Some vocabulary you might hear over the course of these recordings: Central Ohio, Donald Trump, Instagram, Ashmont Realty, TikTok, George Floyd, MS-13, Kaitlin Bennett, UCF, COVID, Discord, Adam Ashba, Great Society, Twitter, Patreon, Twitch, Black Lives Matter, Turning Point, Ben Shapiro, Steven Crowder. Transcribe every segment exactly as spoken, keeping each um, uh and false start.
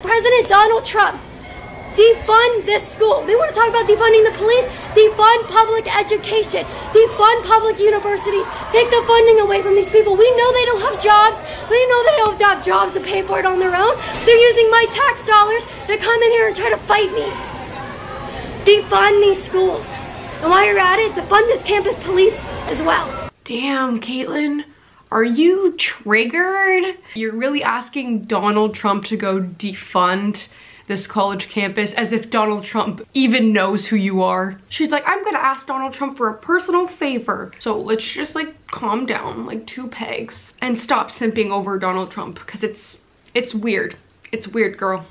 President Donald Trump, defund this school. They want to talk about defunding the police, defund public education, defund public universities, take the funding away from these people. We know they don't have jobs. We know they don't have jobs to pay for it on their own. They're using my tax dollars to come in here and try to fight me. Defund these schools. And while you're at it, defund this campus police as well. Damn, Kaitlin. Are you triggered? You're really asking Donald Trump to go defund this college campus as if Donald Trump even knows who you are. She's like, I'm gonna ask Donald Trump for a personal favor. So let's just like calm down, like two pegs, and stop simping over Donald Trump, because it's, it's weird. It's weird, girl.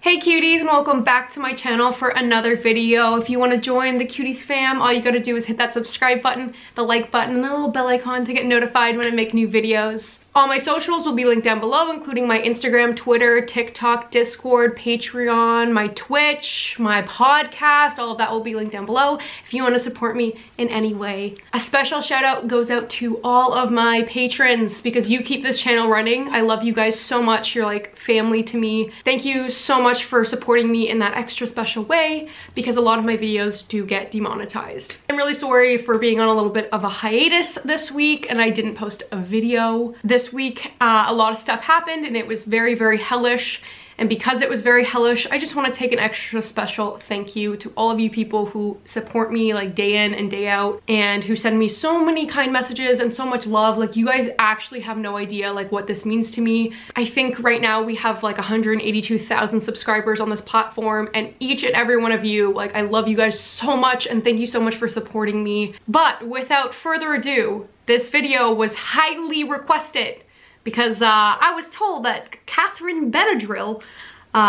Hey cuties, and welcome back to my channel for another video. If you want to join the cuties fam, all you gotta do is hit that subscribe button, the like button, and the little bell icon to get notified when I make new videos. All my socials will be linked down below, including my Instagram, Twitter, TikTok, Discord, Patreon, my Twitch, my podcast. All of that will be linked down below if you want to support me in any way. A special shout out goes out to all of my patrons, because you keep this channel running. I love you guys so much. You're like family to me. Thank you so much for supporting me in that extra special way, because a lot of my videos do get demonetized. I'm really sorry for being on a little bit of a hiatus this week and I didn't post a video. This This week uh, a lot of stuff happened and it was very very hellish, and because it was very hellish, I just want to take an extra special thank you to all of you people who support me like day in and day out, and who send me so many kind messages and so much love. Like, you guys actually have no idea like what this means to me. I think right now we have like one hundred eighty-two thousand subscribers on this platform, and each and every one of you, like, I love you guys so much and thank you so much for supporting me. But without further ado, this video was highly requested because uh, I was told that Kaitlin Bennett uh,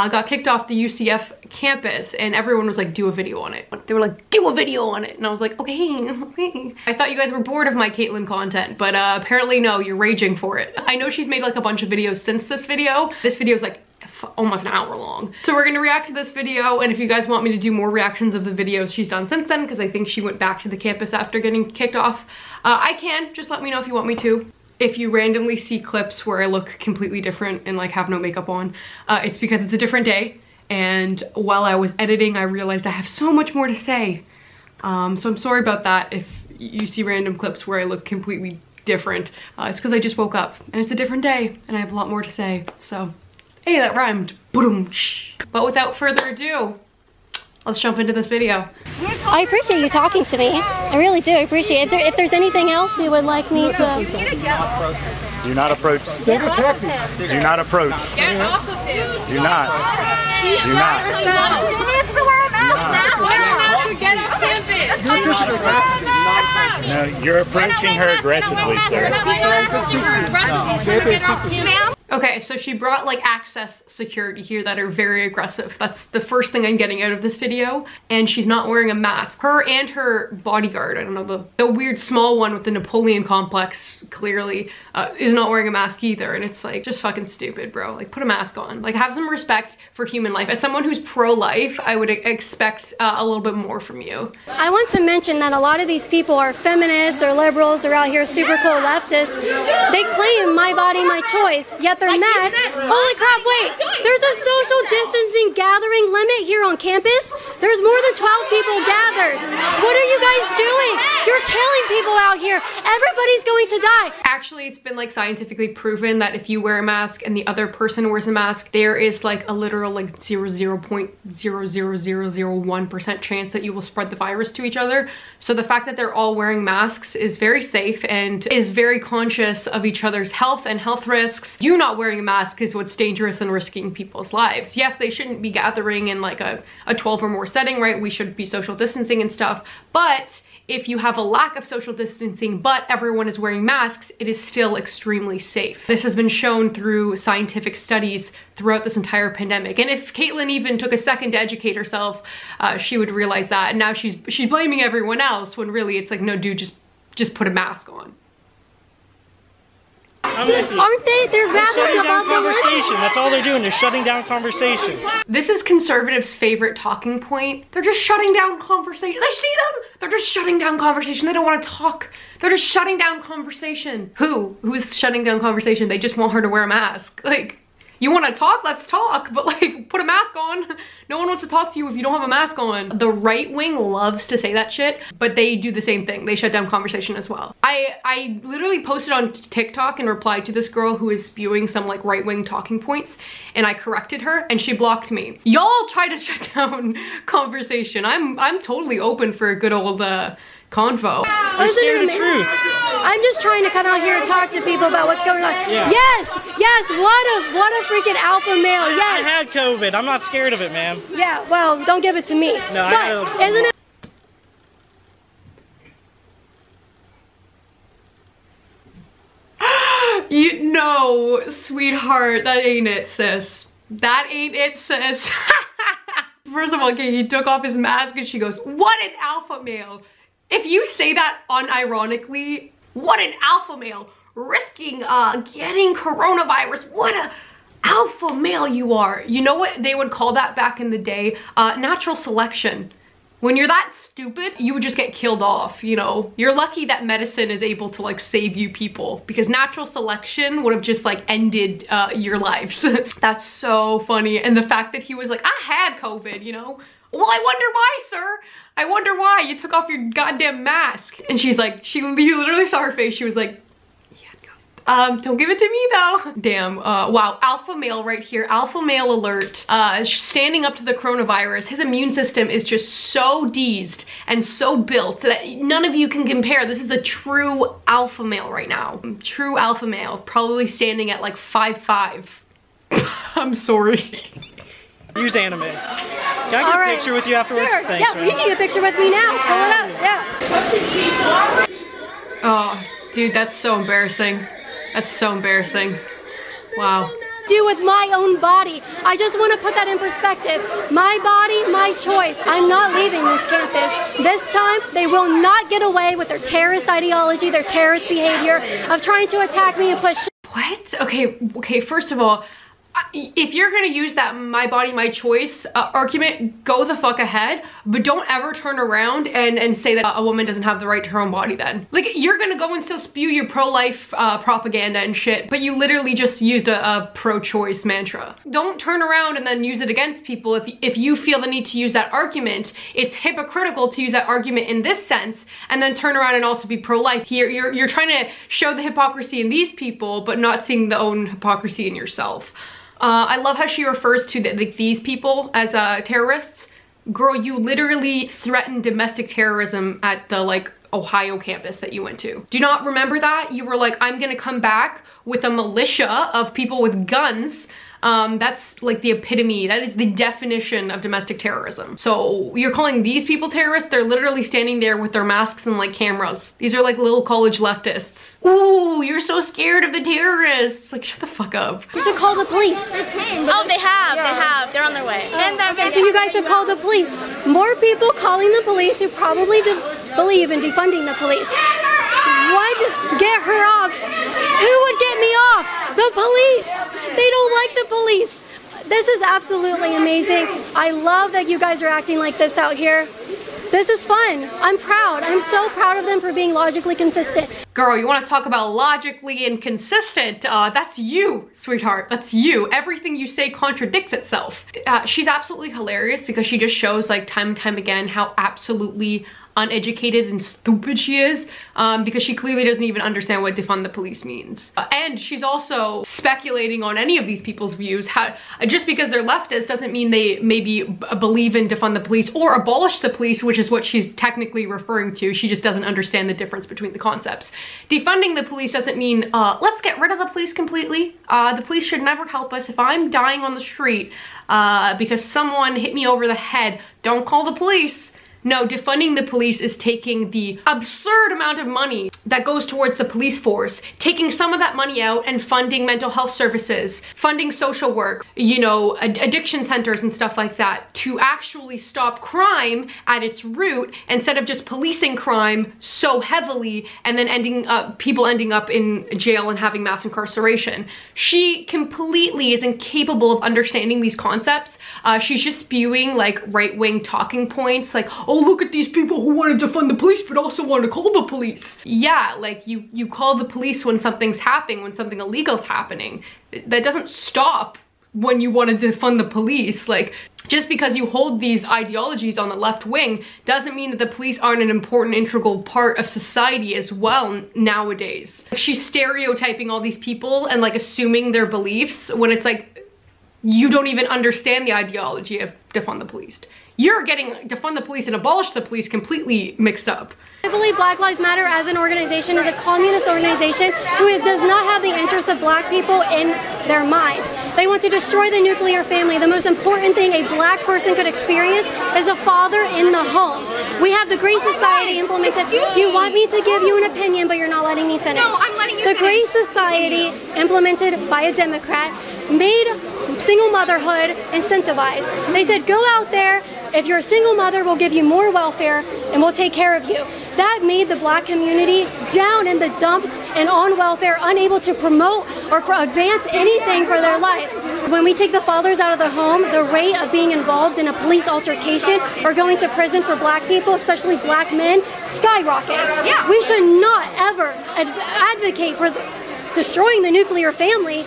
got kicked off the U C F campus, and everyone was like, do a video on it. They were like, do a video on it. And I was like, okay, okay. I thought you guys were bored of my Kaitlin content, but uh, apparently no, you're raging for it. I know she's made like a bunch of videos since this video. This video is like almost an hour long. So we're gonna react to this video, and if you guys want me to do more reactions of the videos she's done since then, because I think she went back to the campus after getting kicked off, uh, I can. Just let me know if you want me to. If you randomly see clips where I look completely different and like have no makeup on, uh, it's because it's a different day, and while I was editing I realized I have so much more to say. Um, so I'm sorry about that if you see random clips where I look completely different. Uh, it's because I just woke up and it's a different day and I have a lot more to say, so. Hey, that rhymed. Boom. But without further ado, let's jump into this video. I appreciate you talking to me. I really do. I appreciate it. Is there, if there's anything else you would like me to... Do not approach. Do not approach. Do not approach. Get off of him. Do not. Do not. No, you're approaching her aggressively, sir. Okay, so she brought like access security here that are very aggressive. That's the first thing I'm getting out of this video. And she's not wearing a mask. Her and her bodyguard, I don't know, the, the weird small one with the Napoleon complex, clearly, uh, is not wearing a mask either. And it's like, just fucking stupid, bro. Like, put a mask on. Like, have some respect for human life. As someone who's pro-life, I would expect uh, a little bit more from you. I want to mention that a lot of these people are feminists or liberals. They're out here super cool leftists. They claim my body, my choice, yet they're like mad. Said, holy crap, wait, there's a social distancing gathering limit here on campus. There's more than twelve people gathered. What are you guys doing? You're killing people out here. Everybody's going to die. Actually, it's been like scientifically proven that if you wear a mask and the other person wears a mask, there is like a literal like zero point zero zero zero zero one percent chance that you will spread the virus to each other. So the fact that they're all wearing masks is very safe and is very conscious of each other's health and health risks. You not wearing a mask is what's dangerous and risking people's lives. Yes, they shouldn't be gathering in like a, a twelve or more setting, right? We should be social distancing and stuff, but if you have a lack of social distancing but everyone is wearing masks, it is still extremely safe. This has been shown through scientific studies throughout this entire pandemic. And if Kaitlin even took a second to educate herself, uh, she would realize that. And now she's she's blaming everyone else when really it's like, no dude, just just put a mask on. I'm Dude, with you. Aren't they? They're babbling about conversation. That's all they're doing. They're shutting down conversation. This is conservatives' favorite talking point. They're just shutting down conversation. I see them. They're just shutting down conversation. They don't want to talk. They're just shutting down conversation. Who? Who's shutting down conversation? They just want her to wear a mask. Like, you want to talk? Let's talk. But like, put a mask on. No one wants to talk to you if you don't have a mask on. The right wing loves to say that shit, but they do the same thing. They shut down conversation as well. I, I literally posted on TikTok and replied to this girl who is spewing some like right wing talking points, and I corrected her and she blocked me. Y'all try to shut down conversation. I'm, I'm totally open for a good old, uh, convo. Let's hear the truth. I'm just trying to come out here and talk to people about what's going on. Yeah. Yes, yes, what a what a freaking alpha male, yes. I had COVID, I'm not scared of it, man. Yeah, well, don't give it to me. No, but I don't. Isn't it? You know, sweetheart, that ain't it, sis. That ain't it, sis. First of all, okay, he took off his mask and she goes, what an alpha male. If you say that unironically, what an alpha male, risking uh, getting coronavirus, what a alpha male you are. You know what they would call that back in the day? Uh, natural selection. When you're that stupid, you would just get killed off, you know? You're lucky that medicine is able to like save you people, because natural selection would have just like ended uh, your lives. That's so funny. And the fact that he was like, I had COVID, you know? Well, I wonder why, sir. I wonder why you took off your goddamn mask. And she's like, she you literally saw her face. She was like, yeah, no. Um, don't give it to me though. Damn, uh, wow, alpha male right here. Alpha male alert, uh, standing up to the coronavirus. His immune system is just so deezed and so built that none of you can compare. This is a true alpha male right now. True alpha male, probably standing at like five five. I'm sorry. Use anime. Can I get All a right. picture with you afterwards? Sure. Thanks, yeah, right? You can get a picture with me now. Pull it up. Yeah. Oh, dude, that's so embarrassing. That's so embarrassing. Wow. Do with my own body. I just want to put that in perspective. My body, my choice. I'm not leaving this campus. This time, they will not get away with their terrorist ideology, their terrorist behavior of trying to attack me and push. What? Okay. Okay. First of all, if you're gonna use that my body, my choice uh, argument, go the fuck ahead, but don't ever turn around and, and say that a woman doesn't have the right to her own body then. Like, you're gonna go and still spew your pro-life uh, propaganda and shit, but you literally just used a, a pro-choice mantra. Don't turn around and then use it against people if, if you feel the need to use that argument. It's hypocritical to use that argument in this sense and then turn around and also be pro-life. Here, you're, you're trying to show the hypocrisy in these people, but not seeing the own hypocrisy in yourself. Uh, I love how she refers to the, the, these people as uh, terrorists. Girl, you literally threatened domestic terrorism at the like Ohio campus that you went to. Do you not remember that? You were like, I'm gonna come back with a militia of people with guns. Um, that's like the epitome. That is the definition of domestic terrorism. So you're calling these people terrorists? They're literally standing there with their masks and like cameras. These are like little college leftists. Ooh, you're so scared of the terrorists. Like, shut the fuck up. You should call the police. Oh, they have, yeah. they have. They're on their way. Oh, and okay, so you guys have called the police. More people calling the police who probably believe in defunding the police. What? Get her off. Who would get me off? The police. They don't like the police. This is absolutely amazing. I love that you guys are acting like this out here. This is fun. I'm proud. I'm so proud of them for being logically consistent. Girl, you want to talk about logically inconsistent? Uh, that's you, sweetheart. That's you. Everything you say contradicts itself. Uh, she's absolutely hilarious because she just shows like time and time again how absolutely uneducated and stupid she is, um, because she clearly doesn't even understand what defund the police means. Uh, and she's also speculating on any of these people's views. How, just because they're leftist doesn't mean they maybe b believe in defund the police or abolish the police, which is what she's technically referring to. She just doesn't understand the difference between the concepts. Defunding the police doesn't mean, uh, let's get rid of the police completely. Uh, the police should never help us. If I'm dying on the street uh, because someone hit me over the head, don't call the police. No, defunding the police is taking the absurd amount of money that goes towards the police force, taking some of that money out and funding mental health services, funding social work, you know, ad- addiction centers and stuff like that, to actually stop crime at its root instead of just policing crime so heavily and then ending up, people ending up in jail and having mass incarceration. She completely is incapable of understanding these concepts. Uh, she's just spewing like right-wing talking points, like, oh, look at these people who want to defund the police but also want to call the police. Yeah, like you, you call the police when something's happening, when something illegal's happening. That doesn't stop when you want to defund the police. Like, just because you hold these ideologies on the left wing doesn't mean that the police aren't an important integral part of society as well nowadays. Like, she's stereotyping all these people and like assuming their beliefs when it's like, you don't even understand the ideology of defund the police. You're getting defund the police and abolish the police completely mixed up. I believe Black Lives Matter as an organization is a communist organization who is, does not have the interests of black people in their minds. They want to destroy the nuclear family. The most important thing a black person could experience is a father in the home. We have the Great Society implemented. You want me to give you an opinion, but you're not letting me finish. No, I'm letting you finish. The Great Society, implemented by a Democrat, made single motherhood incentivized. They said, go out there, if you're a single mother, we'll give you more welfare and we'll take care of you. That made the black community down in the dumps and on welfare, unable to promote or advance anything for their lives. When we take the fathers out of the home, the rate of being involved in a police altercation or going to prison for black people, especially black men, skyrockets. Yeah. We should not ever adv advocate for destroying the nuclear family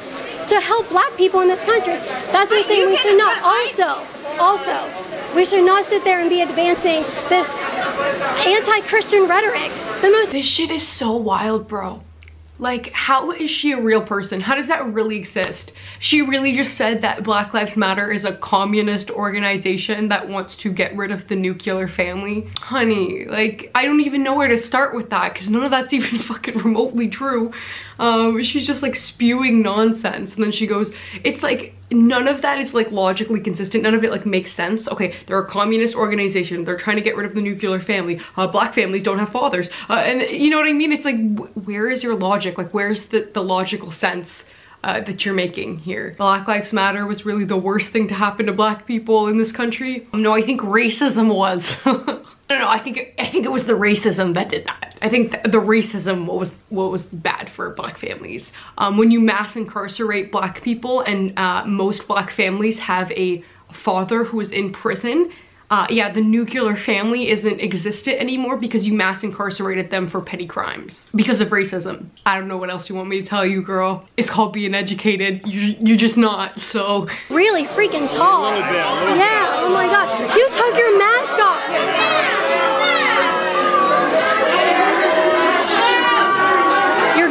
to help black people in this country. That's insane. We should not. Also, also, we should not sit there and be advancing this anti-Christian rhetoric. The most- This shit is so wild, bro. Like, how is she a real person? How does that really exist? She really just said that Black Lives Matter is a communist organization that wants to get rid of the nuclear family. Honey, like, I don't even know where to start with that because none of that's even fucking remotely true. Um, she's just like spewing nonsense. And then she goes, it's like, none of that is like logically consistent. None of it like makes sense. Okay, they're a communist organization. They're trying to get rid of the nuclear family. Uh, black families don't have fathers. Uh, and you know what I mean? It's like, wh where is your logic? Like, where's the, the logical sense uh, that you're making here? Black Lives Matter was really the worst thing to happen to black people in this country. Um, no, I think racism was. No, no, I think it, I think it was the racism that did that. I think th the racism was what was bad for black families. Um, when you mass incarcerate black people and uh, most black families have a father who is in prison, uh, yeah, the nuclear family isn't existent anymore because you mass incarcerated them for petty crimes because of racism. I don't know what else you want me to tell you, girl. It's called being educated. You, you're just not, so. Really freaking tall. Yeah, oh my God. You took your mask off.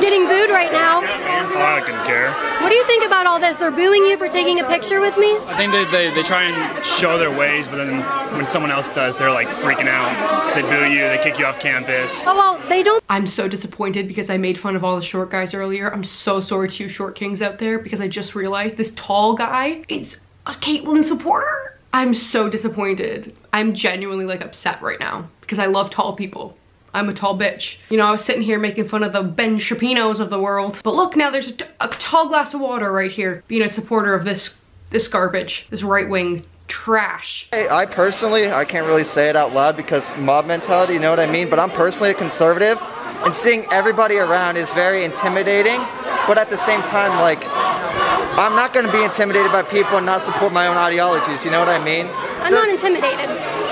Getting booed right now. I don't care. What do you think about all this? They're booing you for taking a picture with me? I think they, they, they try and show their ways, but then when someone else does, they're like freaking out. They boo you, they kick you off campus. Oh, well, they don't. I'm so disappointed because I made fun of all the short guys earlier. I'm so sorry to you short kings out there because I just realized this tall guy is a Kaitlin supporter. I'm so disappointed. I'm genuinely like upset right now because I love tall people. I'm a tall bitch. You know, I was sitting here making fun of the Ben Shapiros of the world. But look, now there's a, t a tall glass of water right here. Being a supporter of this, this garbage, this right-wing trash. Hey, I personally, I can't really say it out loud because mob mentality, you know what I mean? But I'm personally a conservative, and seeing everybody around is very intimidating. But at the same time, like, I'm not gonna be intimidated by people and not support my own ideologies, you know what I mean? I'm so not intimidated.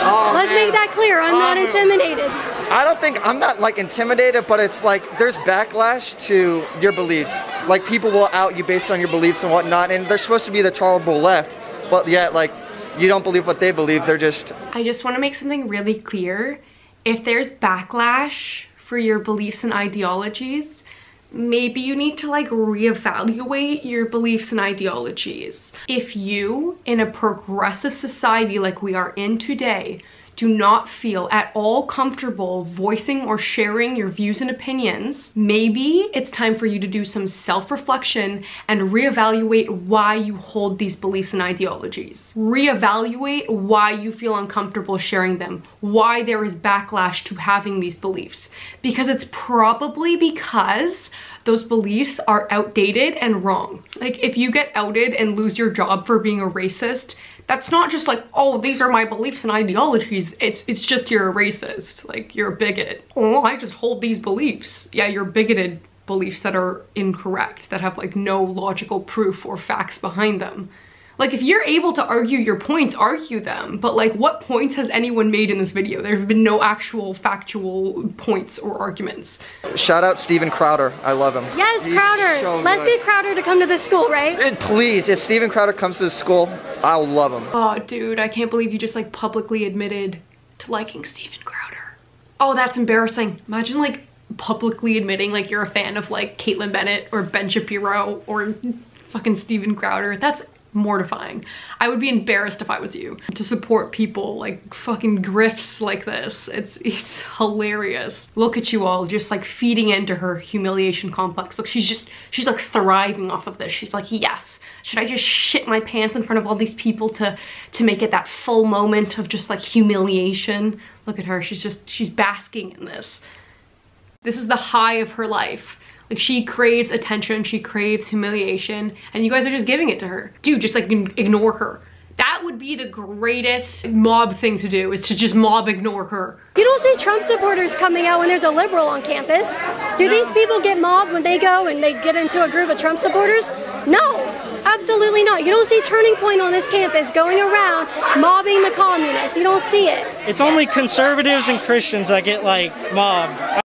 Oh, Let's man. make that clear, I'm oh, not intimidated. I don't think, I'm not like intimidated, but it's like there's backlash to your beliefs. Like people will out you based on your beliefs and whatnot, and they're supposed to be the tolerable left, but yet like you don't believe what they believe, they're just... I just want to make something really clear. If there's backlash for your beliefs and ideologies, maybe you need to like reevaluate your beliefs and ideologies. If you, in a progressive society like we are in today, do not feel at all comfortable voicing or sharing your views and opinions, maybe it's time for you to do some self-reflection and reevaluate why you hold these beliefs and ideologies. Reevaluate why you feel uncomfortable sharing them, why there is backlash to having these beliefs, because it's probably because those beliefs are outdated and wrong. Like, if you get outed and lose your job for being a racist, that's not just like, oh, these are my beliefs and ideologies. It's it's just you're a racist, like you're a bigot. Oh, I just hold these beliefs. Yeah, you're bigoted beliefs that are incorrect, that have like no logical proof or facts behind them. Like, if you're able to argue your points, argue them. But like, what points has anyone made in this video? There have been no actual factual points or arguments. Shout out Steven Crowder. I love him. Yes, He's Crowder. So Let's good. get Crowder to come to this school, right? It, please, if Steven Crowder comes to this school, I'll love him. Oh, dude, I can't believe you just like publicly admitted to liking Steven Crowder. Oh, that's embarrassing. Imagine like publicly admitting like you're a fan of like Kaitlin Bennett or Ben Shapiro or fucking Steven Crowder. That's mortifying. I would be embarrassed if I was you. To support people like fucking grifts like this, it's it's hilarious. Look at you all just like feeding into her humiliation complex. Look, she's just, she's like thriving off of this. She's like, yes, should I just shit my pants in front of all these people to to make it that full moment of just like humiliation? Look at her, she's just, she's basking in this. This is the high of her life. Like, she craves attention, she craves humiliation, and you guys are just giving it to her. Dude, just like ignore her. That would be the greatest mob thing to do, is to just mob ignore her. You don't see Trump supporters coming out when there's a liberal on campus. Do these people get mobbed when they go and they get into a group of Trump supporters? No, absolutely not. You don't see Turning Point on this campus going around mobbing the communists. You don't see it. It's only conservatives and Christians that get like mobbed.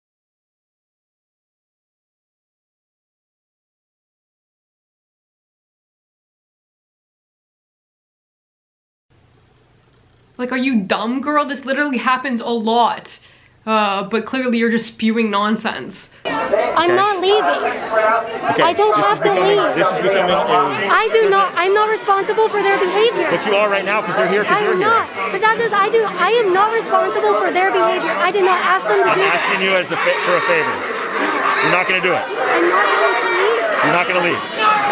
Like, are you dumb, girl? This literally happens a lot. Uh, but clearly you're just spewing nonsense. I'm okay. not leaving. Okay. I don't this have to becoming, leave. This is becoming a... I do not, I'm not responsible for their behavior. But you are right now, because they're here because you're not, here. I'm not, but that is, I do, I am not responsible for their behavior. I did not ask them to I'm do that. I'm asking you as a, for a favor. You're not going to do it. I'm not going to leave. You're not going to leave.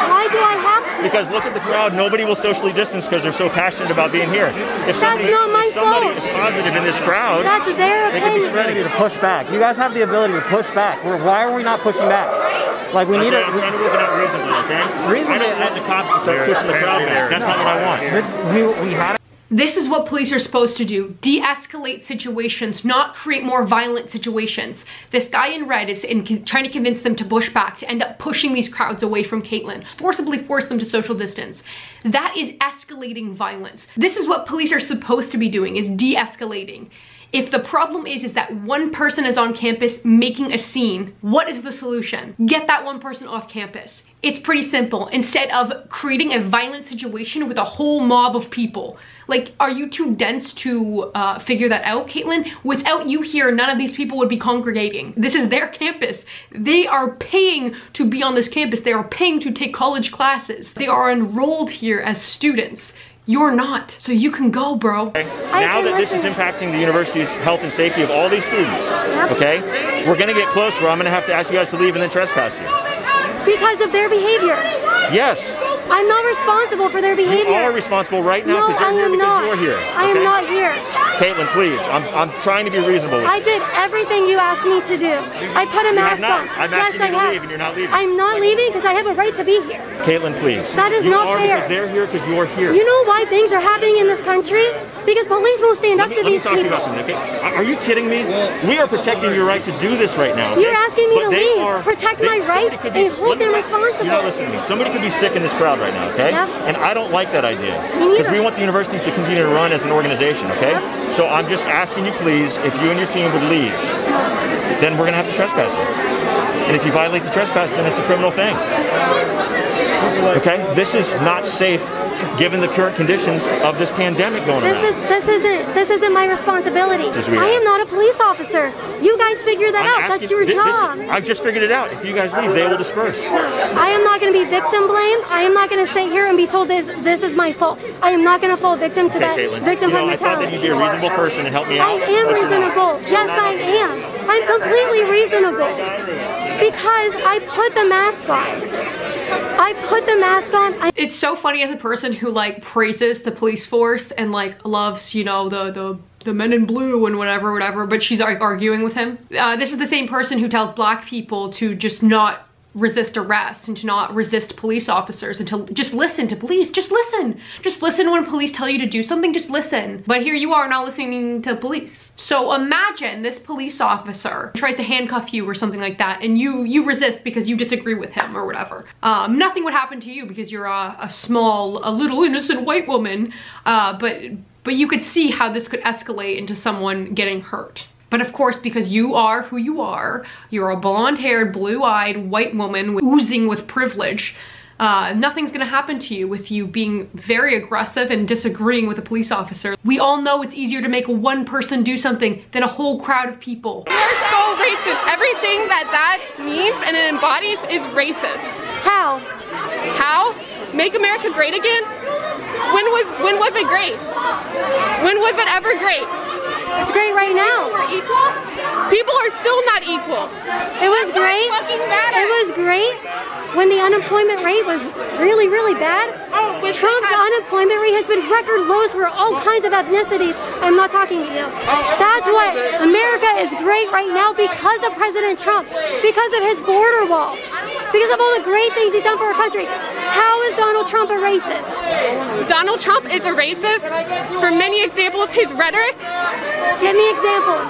Why do I have? Because look at the crowd, nobody will socially distance because they're so passionate about being here. If somebody, That's not my if somebody fault. is positive in this crowd, That's their they opinion. Can be ready to push back. You guys have the ability to push back. Why are we not pushing back? Like, we okay, need I'm a, trying to look it up reasonably, okay? Reasonably, I don't want the cops to start pushing the crowd back. That's no, not what I want. We, we had This is what police are supposed to do. De-escalate situations, not create more violent situations. This guy in red is in, trying to convince them to push back, to end up pushing these crowds away from Kaitlin. Forcibly force them to social distance. That is escalating violence. This is what police are supposed to be doing, is de-escalating. If the problem is, is that one person is on campus making a scene, what is the solution? Get that one person off campus. It's pretty simple. Instead of creating a violent situation with a whole mob of people. Like, are you too dense to uh, figure that out, Kaitlin? Without you here, none of these people would be congregating. This is their campus. They are paying to be on this campus. They are paying to take college classes. They are enrolled here as students. You're not, so you can go, bro. Okay. Now that this is impacting the university's health and safety of all these students, okay, we're gonna get close where I'm gonna have to ask you guys to leave and then trespass you. Because of their behavior. Yes. I'm not responsible for their behavior. You are responsible right now no, I am here because you're here. Okay? I am not here. Kaitlin, please, I'm, I'm trying to be reasonable with you. I did everything you asked me to do. I put a you mask on. I'm yes, asking I you to have. leave and you're not leaving. I'm not leaving because I have a right to be here. Kaitlin, please. That is you not are fair. Because they're here because you're here. You know why things are happening in this country? Because police won't stand let up me, to let these me talk people. To you about something, okay? Are you kidding me? We are protecting your right to do this right now. Okay? You're asking me but to leave, are, protect they, my rights, be, and hold them responsible. You know, listen to me. Somebody could be sick in this crowd right now, okay? Yeah. And I don't like that idea. Because we want the university to continue to run as an organization, okay? Yeah. So I'm just asking you, please, if you and your team would leave, then we're gonna have to trespass you. And if you violate the trespass, then it's a criminal thing. Okay? This is not safe given the current conditions of this pandemic going this around. This is this isn't this isn't my responsibility. I am not a police officer. You guys figure that I'm out. Asking, That's your th job. This, I've just figured it out. If you guys leave, they will disperse. I am not going to be victim blamed. I am not going to sit here and be told this this is my fault. I am not going to fall victim to okay, that Kaitlin, victimhood you know, mentality. I thought that you'd be a reasonable person and help me out. I am What's reasonable. Yes, I am. I'm completely reasonable because I put the mask on. I put the mask on. I it's so funny as a person who like praises the police force and like loves, you know, the the the men in blue and whatever, whatever, but she's like arguing with him. Uh, this is the same person who tells black people to just not resist arrest and to not resist police officers and to just listen to police. Just listen. Just listen when police tell you to do something, just listen. But here you are not listening to police. So imagine this police officer tries to handcuff you or something like that, and you you resist because you disagree with him or whatever. Um, nothing would happen to you because you're a, a small, a little innocent white woman, uh, but, but you could see how this could escalate into someone getting hurt. But of course, because you are who you are, you're a blonde-haired, blue-eyed white woman oozing with privilege, uh, nothing's gonna happen to you with you being very aggressive and disagreeing with a police officer. We all know it's easier to make one person do something than a whole crowd of people. You're so racist. Everything that that means and it embodies is racist. How? How? Make America great again? When was, when was it great? When was it ever great? It's great right now. People are equal? People are still not equal. It was That's great. It was great when the unemployment rate was really, really bad. Oh, Trump's unemployment rate has been record lows for all kinds of ethnicities. I'm not talking to you. That's why America is great right now, because of President Trump, because of his border wall, because of all the great things he's done for our country. How is Donald Trump a racist? Donald Trump is a racist for many examples. His rhetoric. Give me examples.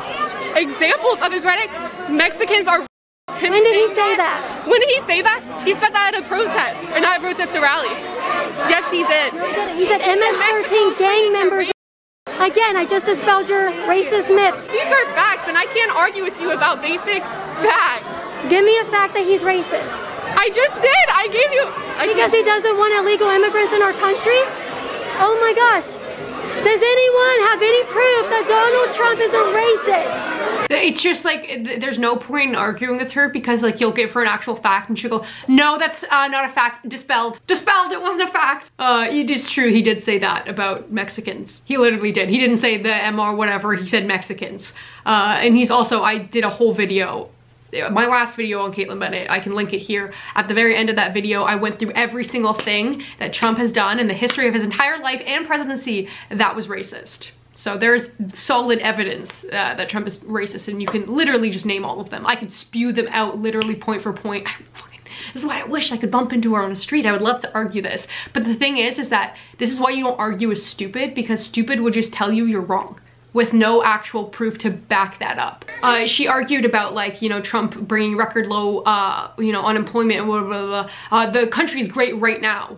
Examples of his rhetoric? Mexicans are racist. When did he say that? When did he say that? He said that at a protest, or not a protest, a rally. Yes, he did. No, he, he said M S thirteen gang members are racist. Again, I just dispelled your racist myths. These are facts, and I can't argue with you about basic facts. Give me a fact that he's racist. I just did. I gave you. I because he doesn't want illegal immigrants in our country? Oh my gosh. Does anyone have any proof that Donald Trump is a racist? It's just like, there's no point in arguing with her because like you'll give her an actual fact and she'll go, no, that's uh, not a fact, dispelled. Dispelled, it wasn't a fact. Uh, it is true, he did say that about Mexicans. He literally did. He didn't say the M R whatever, he said Mexicans. Uh, and he's also, I did a whole video, my last video on Kaitlin Bennett, I can link it here. At the very end of that video, I went through every single thing that Trump has done in the history of his entire life and presidency that was racist. So there's solid evidence uh, that Trump is racist, and you can literally just name all of them. I could spew them out literally point for point. I fucking, this is why I wish I could bump into her on the street. I would love to argue this. But the thing is, is that this is why you don't argue with stupid, because stupid would just tell you you're wrong with no actual proof to back that up. Uh, she argued about like, you know, Trump bringing record low, uh, you know, unemployment and blah, blah, blah. Uh, the country's great right now.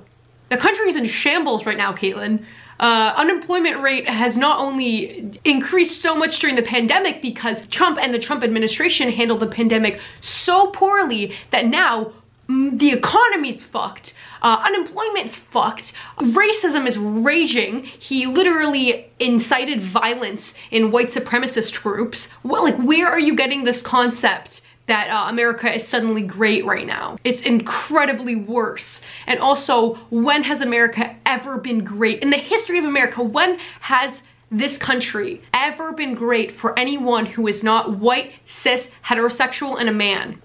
The country's in shambles right now, Kaitlin. Uh, unemployment rate has not only increased so much during the pandemic because Trump and the Trump administration handled the pandemic so poorly that now the economy's fucked, uh, unemployment's fucked, racism is raging. He literally incited violence in white supremacist groups. Well, like, where are you getting this concept that uh, America is suddenly great right now? It's incredibly worse. And also, when has America ever been great? In the history of America, when has this country ever been great for anyone who is not white, cis, heterosexual, and a man?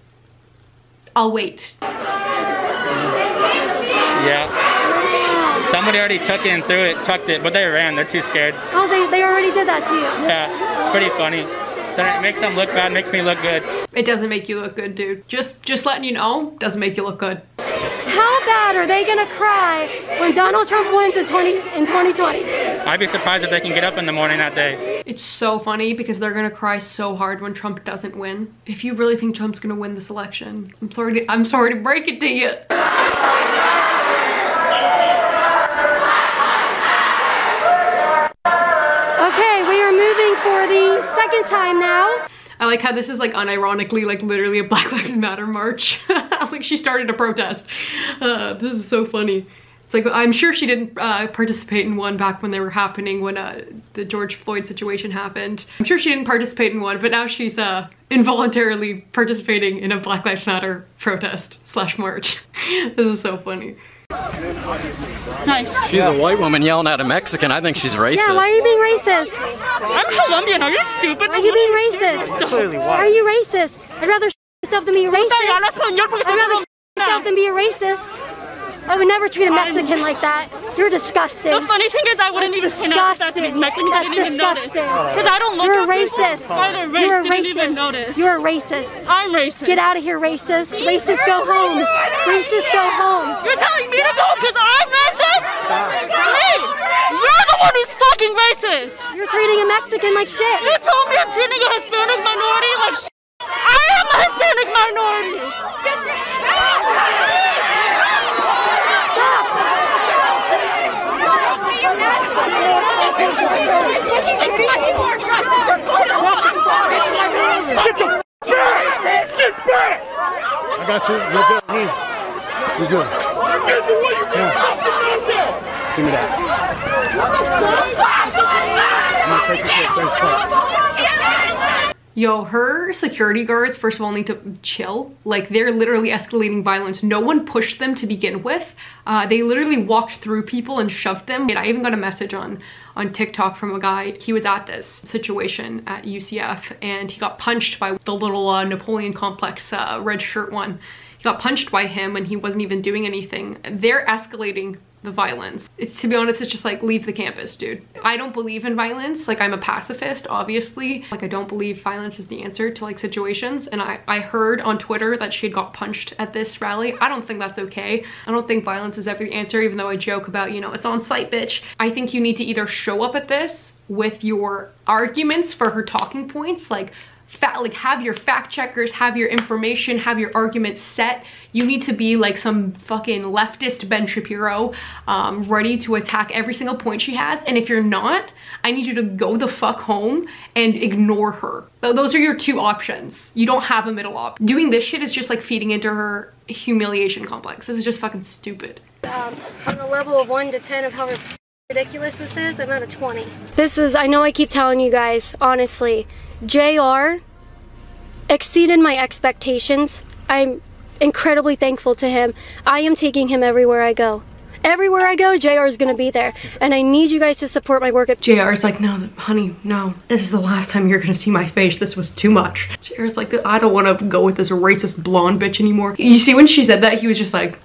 I'll wait. Yeah. Somebody already took in through it, tucked it, but they ran. They're too scared. Oh, they, they already did that to you. Yeah, it's pretty funny. So it makes them look bad, makes me look good. It doesn't make you look good, dude. Just, just letting you know, doesn't make you look good. How bad are they gonna cry when Donald Trump wins in twenty in twenty twenty? I'd be surprised if they can get up in the morning that day. It's so funny because they're gonna cry so hard when Trump doesn't win. If you really think Trump's gonna win this election, I'm sorry to, I'm sorry to break it to you. Okay, we are moving for the second time now. I like how this is like unironically like literally a Black Lives Matter march. Like she started a protest. Uh, this is so funny. It's like, I'm sure she didn't uh, participate in one back when they were happening, when uh, the George Floyd situation happened. I'm sure she didn't participate in one, but now she's uh, involuntarily participating in a Black Lives Matter protest slash march. This is so funny. Nice. She's a white woman yelling at a Mexican. I think she's racist. Yeah, why are you being racist? I'm Colombian. Are you stupid? Why are you being racist? Why are you racist? I'd rather sh myself than be racist. I'd rather sh myself than be a racist. I would never treat a Mexican like that. You're disgusting. The funny thing is, I wouldn't even pronounce that to these Mexicans. That's disgusting. Because I don't look at races. You're a racist. You're a racist. I'm racist. Get out of here, racist. Racist, go home. Racist, go home. You're telling me to go because I'm racist? Hey, you're the one who's fucking racist. You're treating a Mexican like shit. You told me I'm treating a Hispanic minority like shit. I am a Hispanic minority. Get your hands out. I got you. You're good. You're good. Yeah. Give me that. I'm gonna take you to the same spot. Yo, her security guards, first of all, need to chill. Like, they're literally escalating violence. No one pushed them to begin with. Uh, they literally walked through people and shoved them. And I even got a message on, on TikTok from a guy. He was at this situation at U C F and he got punched by the little uh, Napoleon complex uh, red shirt one. He got punched by him and he wasn't even doing anything. They're escalating the violence. It's, to be honest, it's just like, leave the campus, dude. I don't believe in violence. Like, I'm a pacifist, obviously. Like, I don't believe violence is the answer to like situations. And I, I heard on Twitter that she had got punched at this rally. I don't think that's okay. I don't think violence is every answer, even though I joke about, you know, it's on site, bitch. I think you need to either show up at this with your arguments for her talking points, like, Fat, like have your fact checkers, have your information, have your arguments set. You need to be like some fucking leftist Ben Shapiro, um, ready to attack every single point she has. And if you're not, I need you to go the fuck home and ignore her. So those are your two options. You don't have a middle option. Doing this shit is just like feeding into her humiliation complex. This is just fucking stupid. Um, on a level of one to ten of how ridiculous this is, I'm at a twenty. This is, I know I keep telling you guys, honestly, J R exceeded my expectations. I'm incredibly thankful to him. I am taking him everywhere I go. Everywhere I go, J R is going to be there. And I need you guys to support my work. At J R is like, no, honey, no. This is the last time you're going to see my face. This was too much. J R is like, I don't want to go with this racist blonde bitch anymore. You see, when she said that, he was just like,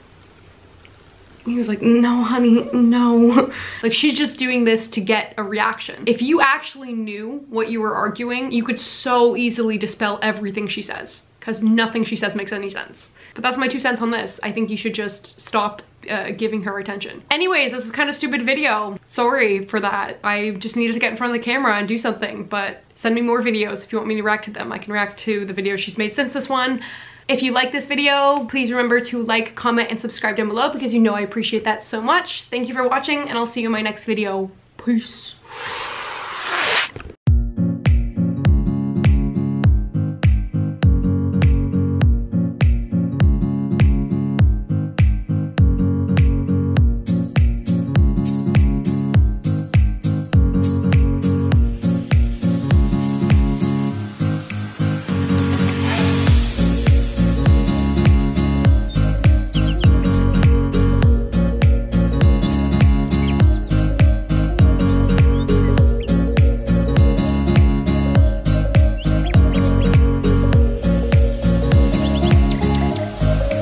he was like, no, honey, no. Like, she's just doing this to get a reaction. If you actually knew what you were arguing, you could so easily dispel everything she says, because nothing she says makes any sense. But that's my two cents on this. I think you should just stop uh, giving her attention. Anyways, this is kind of stupid video. Sorry for that. I just needed to get in front of the camera and do something, but send me more videos if you want me to react to them. I can react to the videos she's made since this one. If you like this video, please remember to like, comment, and subscribe down below, because you know I appreciate that so much. Thank you for watching, and I'll see you in my next video. Peace.